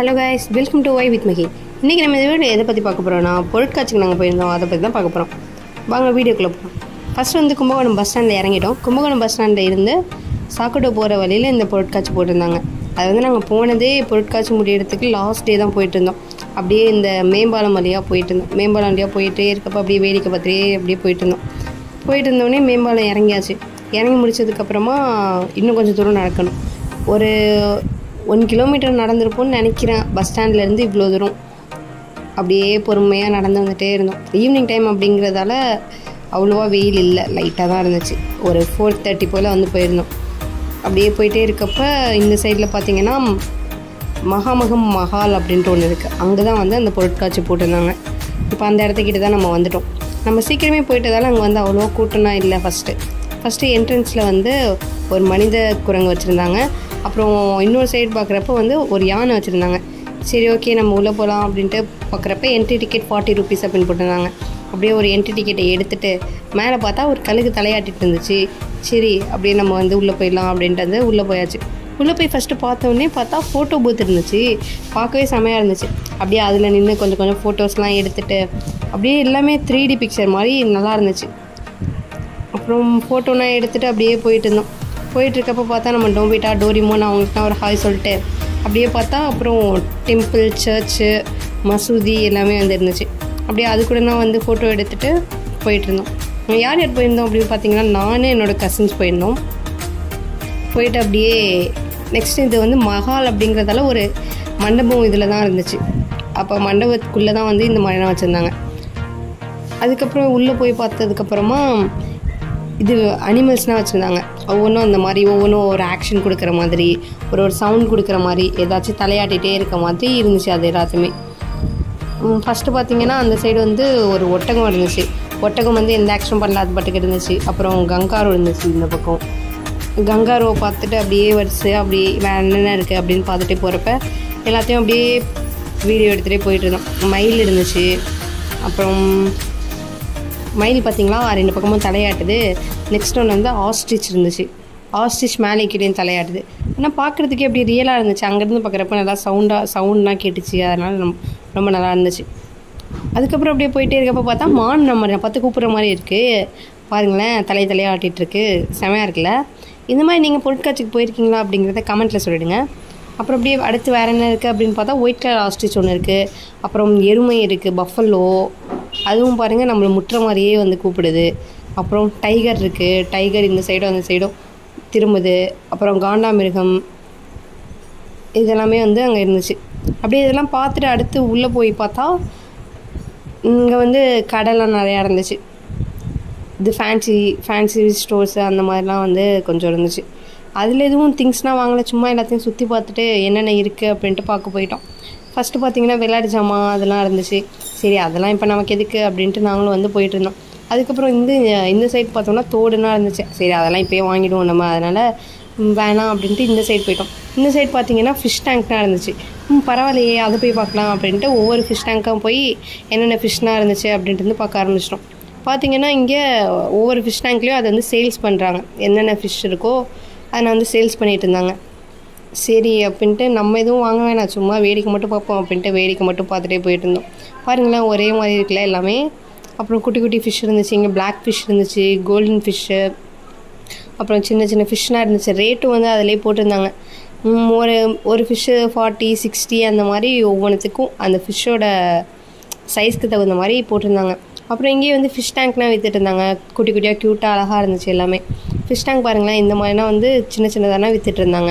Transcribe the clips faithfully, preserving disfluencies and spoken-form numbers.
Hello guys, welcome to Vibe with Mahi. இன்னைக்கு நம்ம இந்த வீடியோல எதை பத்தி பார்க்க போறோம்னா பொருட்காட்சிக்கு நாங்க போயிருந்தோம் அத பத்தி தான் பார்க்க போறோம். வாங்க வீடியோக்குள்ள போலாம். ஃபர்ஸ்ட் வந்து கும்பகோணம் பஸ் ஸ்டாண்ட்ல இறங்கிட்டோம். கும்பகோணம் பஸ் ஸ்டாண்ட்ல இருந்து சாக்கடை போற வழியில இந்த பொருட்காட்சி போட்டுருந்தாங்க. அது வந்து நாங்க போனதே பொருட்காட்சி முடியிறதுக்கு லாஸ்ட் டே தான் போயிட்டு இருந்தோம். அப்படியே இந்த மேம்பாலம் வழியா போயிட்டு இருந்தோம். மேம்பாலம் வழியா போயிட்டே இருக்கப்ப அப்படியே வேடிக்கை பார்த்துட்டே அப்படியே போயிட்டு இருந்தோம். போயிட்டு இருந்தோடனே மேம்பாலம் இறங்கியாச்சு. இறங்கி முடிச்சதுக்கப்புறமா இன்னும் கொஞ்சம் தூரம் நடக்கணும். ஒரு ஒன் கிலோமீட்டர் நடந்திருப்போம்னு நினைக்கிறேன். பஸ் ஸ்டாண்ட்லேருந்து இவ்வளோ தூரம் அப்படியே பொறுமையாக நடந்து வந்துகிட்டே இருந்தோம். ஈவினிங் டைம் அப்படிங்கிறதால அவ்வளோவா வெயில் இல்லை, லைட்டாக தான் இருந்துச்சு. ஒரு ஃபோர் தேர்ட்டி போல் வந்து போயிருந்தோம். அப்படியே போயிட்டே இருக்கப்ப இந்த சைடில் பார்த்திங்கன்னா மகாமகம் மஹால் அப்படின்ட்டு ஒன்று இருக்குது. அங்கே தான் வந்து அந்த பொருட்காட்சி போட்டிருந்தாங்க. இப்போ அந்த இடத்துக்கிட்ட தான் நம்ம வந்துட்டோம். நம்ம சீக்கிரமே போயிட்டதால் அங்கே வந்து அவ்வளோவா கூட்டம்னா இல்லை. ஃபஸ்ட்டு ஃபஸ்ட்டு என்ட்ரன்ஸில் வந்து ஒரு மனித குரங்கு வச்சுருந்தாங்க. அப்புறம் இன்னொரு சைடு பார்க்குறப்ப வந்து ஒரு யானை வச்சுருந்தாங்க. சரி ஓகே நம்ம உள்ளே போகலாம் அப்படின்ட்டு பார்க்குறப்ப என்ட்ரி டிக்கெட் ஃபார்ட்டி ருபீஸ் அப்படின்னு போட்டிருந்தாங்க. அப்படியே ஒரு என்ட்ரி டிக்கெட்டை எடுத்துகிட்டு மேலே பார்த்தா ஒரு கழுகு தலையாட்டிகிட்டு இருந்துச்சு. சரி அப்படியே நம்ம வந்து உள்ளே போயிடலாம் அப்படின்ட்டு வந்து உள்ளே போயாச்சு. உள்ளே போய் ஃபஸ்ட்டு பார்த்தோன்னே பார்த்தா ஃபோட்டோ பூத் இருந்துச்சு. பார்க்கவே செமையாக இருந்துச்சு. அப்படியே அதில் நின்று கொஞ்சம் கொஞ்சம் ஃபோட்டோஸ்லாம் எடுத்துகிட்டு அப்படியே எல்லாமே த்ரீ டி பிக்சர் மாதிரி நல்லா இருந்துச்சு. அப்புறம் ஃபோட்டோலாம் எடுத்துகிட்டு அப்படியே போயிட்டு இருந்தோம். போயிட்டுருக்கப்போ பார்த்தா நம்ம டோம்பிட்டா டோரிமோன் அவங்களுக்குலாம் ஒரு ஹாய் சொல்லிட்டு அப்படியே பார்த்தா அப்புறம் டெம்பிள் சர்ச்சு மசூதி எல்லாமே வந்து இருந்துச்சு. அப்படியே அது கூடனா வந்து ஃபோட்டோ எடுத்துகிட்டு போயிட்டுருந்தோம். யார் யார் போயிருந்தோம் அப்படின்னு பார்த்தீங்கன்னா நானும் என்னோடய கசின்ஸ் போயிருந்தோம். போயிட்டு அப்படியே நெக்ஸ்ட் இது வந்து மஹால் அப்படிங்கிறதால ஒரு மண்டபம் இதில் தான் இருந்துச்சு. அப்போ மண்டபத்துக்குள்ளே தான் வந்து இந்த மாதிரிலாம் வச்சுருந்தாங்க. அதுக்கப்புறம் உள்ளே போய் பார்த்ததுக்கப்புறமா இது அனிமல்ஸ்லாம் வச்சுருந்தாங்க. ஒவ்வொன்றும் அந்த மாதிரி ஒவ்வொன்றும் ஒரு ஆக்ஷன் கொடுக்குற மாதிரி ஒரு ஒரு சவுண்ட் கொடுக்குற மாதிரி ஏதாச்சும் தலையாட்டிகிட்டே இருக்க மாதிரி இருந்துச்சு. அது எல்லாத்தையுமே ஃபஸ்ட்டு பார்த்திங்கன்னா அந்த சைடு வந்து ஒரு ஒட்டகம் இருந்துச்சு. ஒட்டகம் வந்து எந்த ஆக்ஷன் பண்ணல, அது பாட்டுக்கு இருந்துச்சு. அப்புறம் கங்காரோ இருந்துச்சு. இந்த பக்கம் கங்காரோவை பார்த்துட்டு அப்படியே வரிசை அப்படியே வேறு என்னென்ன இருக்குது அப்படின்னு பார்த்துட்டே போகிறப்ப எல்லாத்தையும் அப்படியே வீடியோ எடுத்துகிட்டே போயிட்டுருந்தோம். மயில் இருந்துச்சு. அப்புறம் மயில் பார்த்திங்களா ரெண்டு பக்கமும் தலையாட்டுது. நெக்ஸ்ட் ஒன்று வந்து ஆஸ்ட்ரிச் இருந்துச்சு. ஆஸ்ட்ரிச் மேலே கீழே தலையாட்டுது. ஆனால் பார்க்குறதுக்கே அப்படி ரியலாக இருந்துச்சு. அங்கேருந்து பார்க்குறப்ப நல்லா சவுண்டாக சவுண்ட்லாம் கேட்டுச்சு. அதனால் ரொம்ப ரொம்ப நல்லா இருந்துச்சு. அதுக்கப்புறம் அப்படியே போயிட்டே இருக்கப்போ பார்த்தா மான் நம்ம பார்த்து கூப்பிட்ற மாதிரி இருக்குது. பாருங்களேன், தலை தலையாக ஆட்டிகிட்ருக்கு. செமையாக இருக்குல்ல? இந்த மாதிரி நீங்கள் பொருட்காட்சிக்கு போயிருக்கீங்களா அப்படிங்கிறத கமெண்ட்டில் சொல்லிவிடுங்க. அப்புறம் அப்படியே அடுத்து வேறு என்ன இருக்குது அப்படின்னு பார்த்தா ஒயிட் கலர் ஆஸ்ட்ரிச் ஒன்று இருக்குது. அப்புறம் எருமை இருக்குது, பஃபலோ, அதுவும் பாருங்கள் நம்மளை முற்ற மாதிரியே வந்து கூப்பிடுது. அப்புறம் டைகர் இருக்குது. டைகர் இந்த சைடும் அந்த சைடும் திரும்புது. அப்புறம் காண்டாமிருகம் இதெல்லாமே வந்து அங்கே இருந்துச்சு. அப்படியே இதெல்லாம் பார்த்துட்டு அடுத்து உள்ளே போய் பார்த்தா இங்கே வந்து கடைலாம் நிறையா இருந்துச்சு. இது ஃபேன்சி ஃபேன்சி ஸ்டோர்ஸு அந்த மாதிரிலாம் வந்து கொஞ்சம் இருந்துச்சு. அதில் எதுவும் திங்ஸ்னால் வாங்கலை, சும்மா எல்லாத்தையும் சுற்றி பார்த்துட்டு என்னென்ன இருக்குது அப்படின்ட்டு பார்க்க போயிட்டோம். ஃபஸ்ட்டு பார்த்திங்கன்னா விளையாட்டு ஜாமான் அதெல்லாம் இருந்துச்சு. சரி அதெல்லாம் இப்போ நமக்கு எதுக்கு அப்படின்ட்டு நாங்களும் வந்து போயிட்டுருந்தோம். அதுக்கப்புறம் இந்த இந்த சைடு பார்த்தோம்னா தோடுனா இருந்துச்சு. சரி அதெல்லாம் இப்போயே வாங்கிடுவோம் நம்ம, அதனால் வேணாம் அப்படின்ட்டு இந்த சைடு போயிட்டோம். இந்த சைடு பார்த்திங்கன்னா ஃபிஷ் டேங்க்லாம் இருந்துச்சு. ம் பரவாயில்லையே, அதை போய் பார்க்கலாம் அப்படின்ட்டு ஒவ்வொரு ஃபிஷ் டேங்க்கும் போய் என்னென்ன ஃபிஷ்லாம் இருந்துச்சு அப்படின்ட்டு வந்து பார்க்க ஆரம்பிச்சிட்டோம். பார்த்திங்கன்னா இங்கே ஒவ்வொரு ஃபிஷ் டேங்க்லேயும் அதை வந்து சேல்ஸ் பண்ணுறாங்க. என்னென்ன ஃபிஷ் இருக்கோ அதை நான் வந்து சேல்ஸ் பண்ணிகிட்டு இருந்தாங்க. சரி அப்படின்ட்டு நம்ம எதுவும் வாங்க வேணாம், சும்மா வேடிக்கை மட்டும் பார்ப்போம் அப்படின்ட்டு வேடிக்கை மட்டும் பார்த்துட்டே போயிட்டு இருந்தோம். பாருங்களேன், ஒரே மாதிரி இருக்குல்ல எல்லாமே. அப்புறம் குட்டி குட்டி ஃபிஷ் இருந்துச்சு. இங்கே பிளாக் ஃபிஷ் இருந்துச்சு, கோல்டன் ஃபிஷ்ஷு, அப்புறம் சின்ன சின்ன ஃபிஷ்லாம் இருந்துச்சு. ரேட்டும் வந்து அதிலே போட்டிருந்தாங்க. ஒரு ஒரு ஃபிஷ்ஷு ஃபார்ட்டி சிக்ஸ்டி அந்த மாதிரி ஒவ்வொன்றுத்துக்கும் அந்த ஃபிஷ்ஷோட சைஸ்க்கு தகுந்த மாதிரி போட்டிருந்தாங்க. அப்புறம் இங்கேயே வந்து ஃபிஷ் டேங்க்லாம் விற்றுட்டு இருந்தாங்க. குட்டி குட்டியாக க்யூட்டாக அழகாக இருந்துச்சு எல்லாமே. ஃபிஷ் டேங்க் பாருங்களேன், இந்த மாதிரினா வந்து சின்ன சின்னதானா விற்றுட்டு இருந்தாங்க.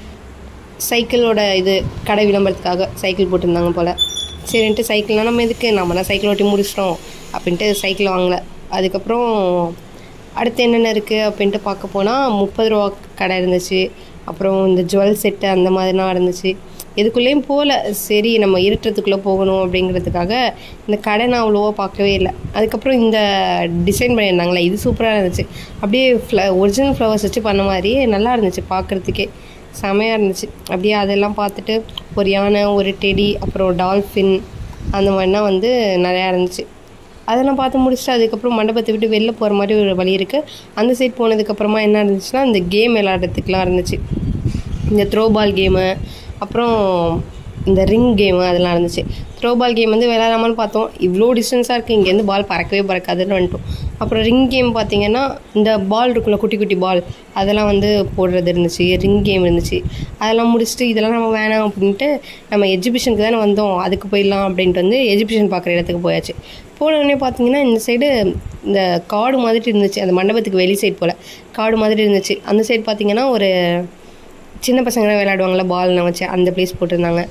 சைக்கிளோட இது கடை விளம்பரத்துக்காக சைக்கிள் போட்டிருந்தாங்க போல். சரின்ட்டு சைக்கிள்னால் நம்ம எதுக்கு, நம்மளாம் சைக்கிள் ஓட்டி முடிச்சிட்டோம் அப்படின்ட்டு சைக்கிள் வாங்கலை. அதுக்கப்புறம் அடுத்து என்னென்ன இருக்குது அப்படின்ட்டு பார்க்க போனால் முப்பது ரூபா கடை இருந்துச்சு. அப்புறம் இந்த ஜுவல் செட்டு அந்த மாதிரிலாம் இருந்துச்சு. எதுக்குள்ளேயும் போகல. சரி நம்ம இருட்டுறதுக்குள்ளே போகணும் அப்படிங்கிறதுக்காக இந்த கடை நான் அவ்வளோவா பார்க்கவே இல்லை. அதுக்கப்புறம் இந்த டிசைன் பண்ணியிருந்தாங்களே, இது சூப்பராக இருந்துச்சு. அப்படியே ஃப்ள ஒரிஜினல் ஃப்ளவர்ஸ் வச்சு பண்ண மாதிரியே நல்லா இருந்துச்சு பார்க்குறதுக்கே, செமையாக இருந்துச்சு. அப்படியே அதெல்லாம் பார்த்துட்டு ஒரு யானை, ஒரு டெடி, அப்புறம் டால்ஃபின், அந்த மாதிரிலாம் வந்து நிறையா இருந்துச்சு. அதெல்லாம் பார்த்து முடிச்சுட்டு அதுக்கப்புறம் மண்டபத்தை விட்டு வெளில போகிற மாதிரி ஒரு வழி இருக்குது. அந்த சைட் போனதுக்கப்புறமா என்ன இருந்துச்சுன்னா, இந்த கேம் விளையாடுறதுக்குலாம் இருந்துச்சு. இந்த த்ரோபால் கேமு, அப்புறம் இந்த ரிங் கேமு, அதெல்லாம் இருந்துச்சு. த்ரோபால் கேம் வந்து விளையாடாமல் பார்த்தோம், இவ்வளோ டிஸ்டன்ஸாக இருக்குது, இங்கேருந்து பால் பறக்கவே பறக்காதுன்னு வந்துட்டோம். அப்புறம் ரிங் கேம் பார்த்திங்கன்னா, இந்த பால் இருக்குல்ல குட்டி குட்டி பால், அதெல்லாம் வந்து போடுறது இருந்துச்சு. ரிங் கேம் இருந்துச்சு. அதெல்லாம் முடிச்சுட்டு இதெல்லாம் நம்ம வேணாம் அப்படின்ட்டு நம்ம எக்ஸிபிஷனுக்கு தானே வந்தோம், அதுக்கு போயிடலாம் அப்படின்ட்டு வந்து எக்ஸிபிஷன் பார்க்குற இடத்துக்கு போயாச்சு. போனோடனே பார்த்திங்கன்னா இந்த சைடு இந்த காடு மாதிரி இருந்துச்சு, அந்த மண்டபத்துக்கு வெளி சைடு போல் காடு மாதிரி இருந்துச்சு. அந்த சைடு பார்த்திங்கன்னா ஒரு சின்ன பசங்களாம் விளையாடுவாங்களா பால்லாம் வச்சு, அந்த ப்ளேஸ் போட்டிருந்தாங்க.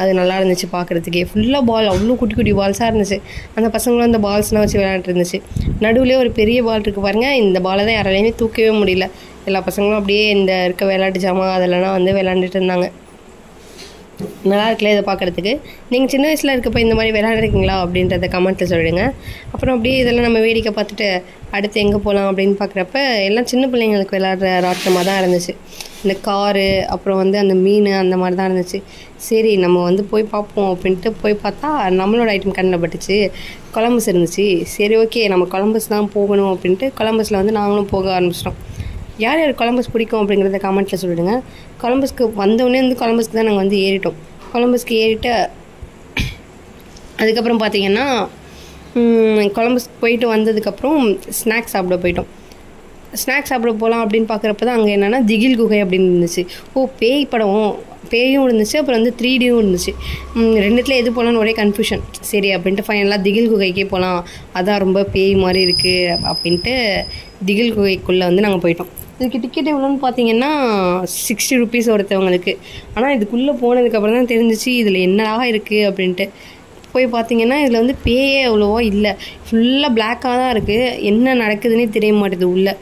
அது நல்லா இருந்துச்சு பார்க்குறதுக்கே. ஃபுல்லாக பால், அவ்வளோ குட்டி குட்டி பால்ஸாக இருந்துச்சு. அந்த பசங்களும் அந்த பால்ஸ்லாம் வச்சு விளையாண்டு இருந்துச்சு. நடுவில் ஒரு பெரிய பால் இருக்குது பாருங்கள், இந்த பாலை தான் யாராலையுமே தூக்கவே முடியல. எல்லா பசங்களும் அப்படியே இந்த இருக்க விளையாட்டு ஜாமான் அதெல்லாம் வந்து விளையாண்டுட்டு இருந்தாங்க. நல்லா இருக்குல்ல இதை பார்க்குறதுக்கு. நீங்கள் சின்ன வயசில் இருக்கப்போ இந்த மாதிரி விளையாடுறீங்களா அப்படின்றத கமெண்ட்டில் சொல்லுங்கள். அப்புறம் அப்படியே இதெல்லாம் நம்ம வேடிக்கை பார்த்துட்டு அடுத்து எங்கே போகலாம் அப்படின்னு பார்க்குறப்ப எல்லாம் சின்ன பிள்ளைங்களுக்கு விளையாடுற ராட்டமாக தான் இருந்துச்சு. இந்த காரு, அப்புறம் வந்து அந்த மீன், அந்த மாதிரி தான் இருந்துச்சு. சரி நம்ம வந்து போய் பார்ப்போம் அப்படின்ட்டு போய் பார்த்தா நம்மளோட ஐட்டம் கண்ணில் பட்டுச்சு. கொலம்பஸ் இருந்துச்சு. சரி ஓகே நம்ம கொலம்பஸ் தான் போகணும் அப்படின்ட்டு கொலம்பஸில் வந்து நாங்களும் போக ஆரம்பிச்சிட்டோம். யார் யார் கொலம்பஸ் பிடிக்கும் அப்படிங்கிறத கமெண்ட்டில் சொல்லிவிடுங்க. கொலம்பஸ்க்கு வந்தோடனே வந்து கொலம்பஸ்க்கு தான் நாங்கள் வந்து ஏறிட்டோம். கொலம்பஸ்க்கு ஏறிட்டு அதுக்கப்புறம் பார்த்திங்கன்னா கொலம்பஸ்க்கு போயிட்டு வந்ததுக்கப்புறம் ஸ்நாக்ஸ் சாப்பிட போயிட்டோம். ஸ்நாக்ஸ் சாப்பிட போகலாம் அப்படின்னு பார்க்குறப்ப தான் அங்கே என்னென்னா திகில் குகை அப்படின்னு இருந்துச்சு. ஓ பேய் படம், பேயும் இருந்துச்சு, அப்புறம் வந்து த்ரீ டியும் இருந்துச்சு. ரெண்டுத்தில் எது போகலான்னு ஒரே கன்ஃபியூஷன். சரி அப்படின்ட்டு ஃபைனலாக திகில் குகைக்கே போகலாம், அதான் ரொம்ப பேய் மாதிரி இருக்குது அப்படின்ட்டு திகில் குகைக்குள்ளே வந்து நாங்கள் போயிட்டோம். இதுக்கு டிக்கெட் எவ்வளோன்னு பார்த்தீங்கன்னா சிக்ஸ்டி ருபீஸ் ஒருத்தவங்களுக்கு. ஆனால் இதுக்குள்ளே போனதுக்கப்புறம் தான் தெரிஞ்சிச்சு இதில் என்னடாக இருக்குது அப்படின்ட்டு. போய் பார்த்திங்கன்னா இதில் வந்து பேயே அவ்வளோவா இல்லை, ஃபுல்லாக பிளாக்காக தான் இருக்குது. என்ன நடக்குதுன்னே தெரிய மாட்டேது. உள்ளே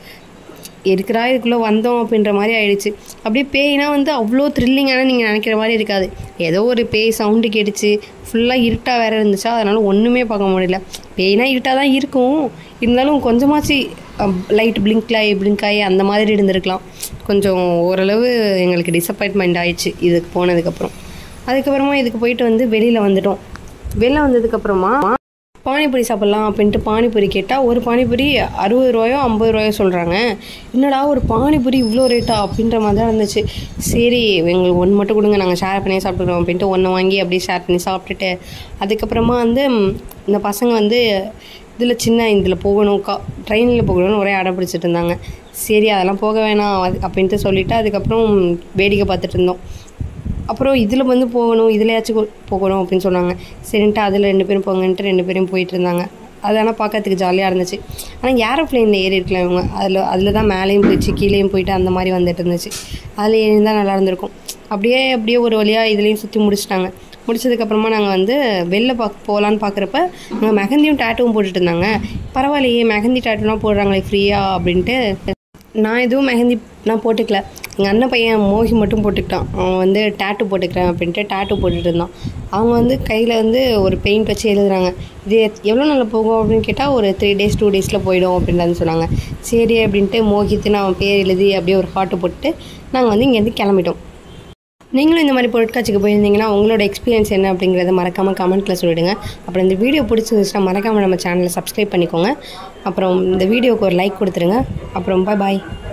இருக்கிறா இதுக்குள்ளே வந்தோம் அப்படின்ற மாதிரி ஆயிடுச்சு. அப்படியே பேய்னா வந்து அவ்வளோ த்ரில்லிங்கான நீங்கள் நினைக்கிற மாதிரி இருக்காது. ஏதோ ஒரு பேய் சவுண்டு கேட்டுச்சு. ஃபுல்லாக இருட்டாக வேறு இருந்துச்சா, அதனால் ஒன்றுமே பார்க்க முடியல. பேய்னா இருட்டாக தான் இருக்கும், இருந்தாலும் கொஞ்சமாச்சு லைட் பிளிங்க்லாகி பிளிங்காகி அந்த மாதிரி இருந்திருக்கலாம். கொஞ்சம் ஓரளவு எங்களுக்கு டிசப்பாயின்ட்மெண்ட் ஆயிடுச்சு இதுக்கு போனதுக்கப்புறம். அதுக்கப்புறமா இதுக்கு போயிட்டு வந்து வெளியில் வந்துட்டோம். வெளியில் வந்ததுக்கப்புறமா பானிபூரி சாப்பிட்லாம் அப்படின்ட்டு பானிபூரி கேட்டால் ஒரு பானிபூரி அறுபது ரூபாயோ ஐம்பது ரூபாயோ சொல்கிறாங்க. என்னடா ஒரு பானிபூரி இவ்வளோ ரேட்டா அப்படின்ற மாதிரி தான் இருந்துச்சு. சரி எங்களுக்கு ஒன்று மட்டும் கொடுங்க, நாங்கள் ஷேர் பண்ணி சாப்பிட்டுக்கிறோம் அப்படின்ட்டு ஒன்று வாங்கி அப்படியே ஷேர் பண்ணி சாப்பிட்டுட்டு அதுக்கப்புறமா வந்து இந்த பசங்க வந்து இதில் சின்ன இதில் போகணும், கா ட்ரெயினில் போகணும்னு ஒரே அடம் பிடிச்சிட்டு இருந்தாங்க. சரி அதெல்லாம் போக வேணாம் அது அப்படின்ட்டு சொல்லிவிட்டு அதுக்கப்புறம் வேடிக்கை பார்த்துட்டு இருந்தோம். அப்புறம் இதில் வந்து போகணும், இதுலையாச்சும் போகணும் அப்படின்னு சொன்னாங்க. சரின்ட்டு அதில் ரெண்டு பேரும் போங்கன்ட்டு ரெண்டு பேரும் போயிட்டு இருந்தாங்க. அது ஆனால் பார்க்கறதுக்கு ஜாலியாக இருந்துச்சு. ஆனால் ஏரோப்ளைனில் ஏறி இருக்கலாம் இவங்க, அதில் அதில் தான் மேலேயும் போயிடுச்சு, கீழேயும் போயிட்டு அந்த மாதிரி வந்துட்டு இருந்துச்சு. அதில் ஏறி தான் நல்லா இருந்திருக்கும். அப்படியே அப்படியே ஒரு வழியாக இதுலேயும் சுற்றி முடிச்சிட்டாங்க. முடிச்சதுக்கப்புறமா நாங்கள் வந்து வெளில பார்க்க போகலான்னு பார்க்குறப்ப அங்கே மெஹந்தியும் டேட்டூவும் போட்டுட்டு இருந்தாங்க. பரவாயில்லையே மெஹந்தி டேட்டூலாம் போடுறாங்களே ஃப்ரீயாக அப்படின்ட்டு. நான் எதுவும் மெஹந்தி நான் போட்டுக்கல, எங்கள் அண்ணன் பையன் மோகி மட்டும் போட்டுக்கிட்டான். அவன் வந்து டேட்டு போட்டுக்கிறேன் அப்படின்ட்டு டேட்டு போட்டுகிட்டு இருந்தான். அவங்க வந்து கையில் வந்து ஒரு பெயிண்ட் வச்சு எழுதுறாங்க. இது எவ்வளோ நாளில் போகும் அப்படின்னு கேட்டால் ஒரு த்ரீ டேஸ் டூ டேஸில் போயிடும் அப்படின்னு சொன்னாங்க. சரி அப்படின்ட்டு மோகித்துன்னு அவன் பேர் எழுதி அப்படியே ஒரு ஹார்ட்டு போட்டு நாங்கள் வந்து இங்கேருந்து கிளம்பிட்டோம். நீங்களும் இந்த மாதிரி பொருட்காட்சிக்கு போயிருந்தீங்கன்னா உங்களோட எக்ஸ்பீரியன்ஸ் என்ன அப்படிங்கிறத மறக்காமல் கமெண்ட்டில் சொல்லிவிடுங்க. அப்புறம் இந்த வீடியோ பிடிச்சிருந்துச்சுன்னா மறக்காமல் நம்ம சேனலை சப்ஸ்கிரைப் பண்ணிக்கோங்க. அப்புறம் இந்த வீடியோவுக்கு ஒரு லைக் கொடுத்துருங்க. அப்புறம் பாய் பாய்.